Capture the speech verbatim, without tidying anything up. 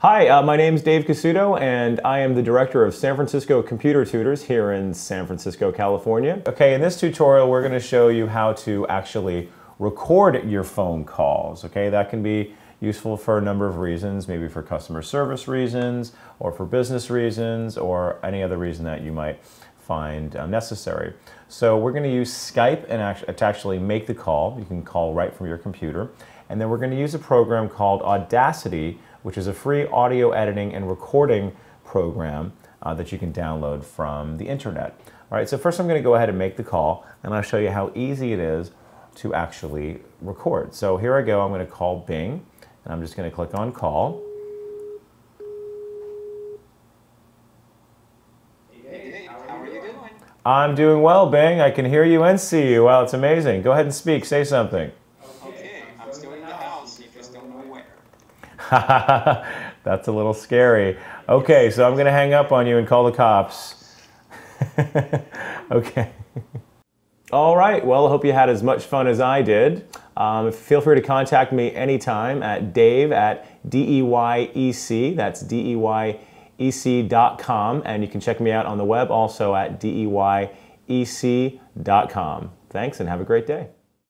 Hi, uh, my name is Dave Casuto, and I am the director of San Francisco Computer Tutors here in San Francisco, California. Okay, in this tutorial, we're going to show you how to actually record your phone calls. Okay, that can be useful for a number of reasons, maybe for customer service reasons, or for business reasons, or any other reason that you might find uh, necessary. So we're going to use Skype and act to actually make the call. You can call right from your computer. And then we're going to use a program called Audacity, which is a free audio editing and recording program uh, that you can download from the internet. All right, so first I'm gonna go ahead and make the call, and I'll show you how easy it is to actually record. So here I go, I'm gonna call Bing, and I'm just gonna click on call. Hey, how are you doing? I'm doing well, Bing. I can hear you and see you. Wow, it's amazing. Go ahead and speak, say something. That's a little scary. Okay, so I'm gonna hang up on you and call the cops. Okay. All right, well, I hope you had as much fun as I did. Um, feel free to contact me anytime at dave at D E Y E C, that's D E Y E C dot com, and you can check me out on the web also at D E Y E C dot com. Thanks and have a great day.